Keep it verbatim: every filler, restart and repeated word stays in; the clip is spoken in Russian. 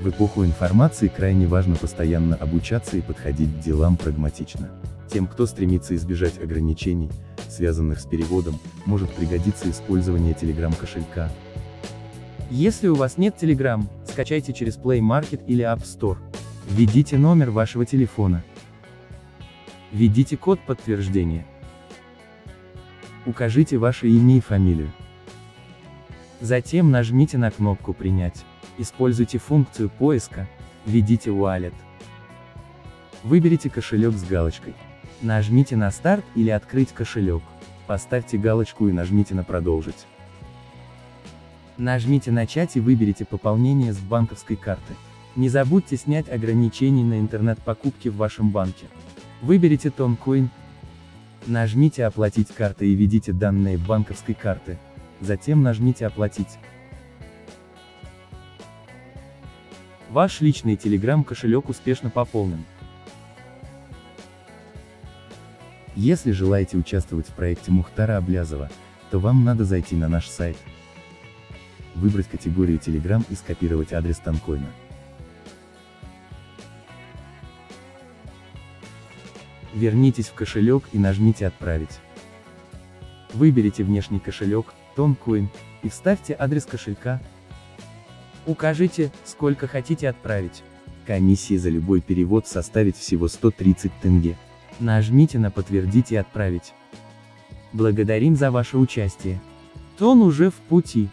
В эпоху информации крайне важно постоянно обучаться и подходить к делам прагматично. Тем, кто стремится избежать ограничений, связанных с переводом, может пригодиться использование Telegram кошелька. Если у вас нет Telegram, скачайте через Play Market или App Store. Введите номер вашего телефона. Введите код подтверждения. Укажите ваше имя и фамилию. Затем нажмите на кнопку «Принять». Используйте функцию поиска, введите Wallet. Выберите кошелек с галочкой. Нажмите на «Старт» или «Открыть кошелек». Поставьте галочку и нажмите на «Продолжить». Нажмите «Начать» и выберите пополнение с банковской карты. Не забудьте снять ограничения на интернет-покупки в вашем банке. Выберите Toncoin. Нажмите «Оплатить картой» и введите данные банковской карты. Затем нажмите «Оплатить». Ваш личный Telegram-кошелек успешно пополнен. Если желаете участвовать в проекте Мухтара Аблязова, то вам надо зайти на наш сайт, выбрать категорию Telegram и скопировать адрес Toncoin. Вернитесь в кошелек и нажмите «Отправить». Выберите внешний кошелек, Toncoin, и вставьте адрес кошелька. Укажите, сколько хотите отправить. Комиссия за любой перевод составит всего сто тридцать тенге. Нажмите на «Подтвердить» и «Отправить». Благодарим за ваше участие. Тон уже в пути.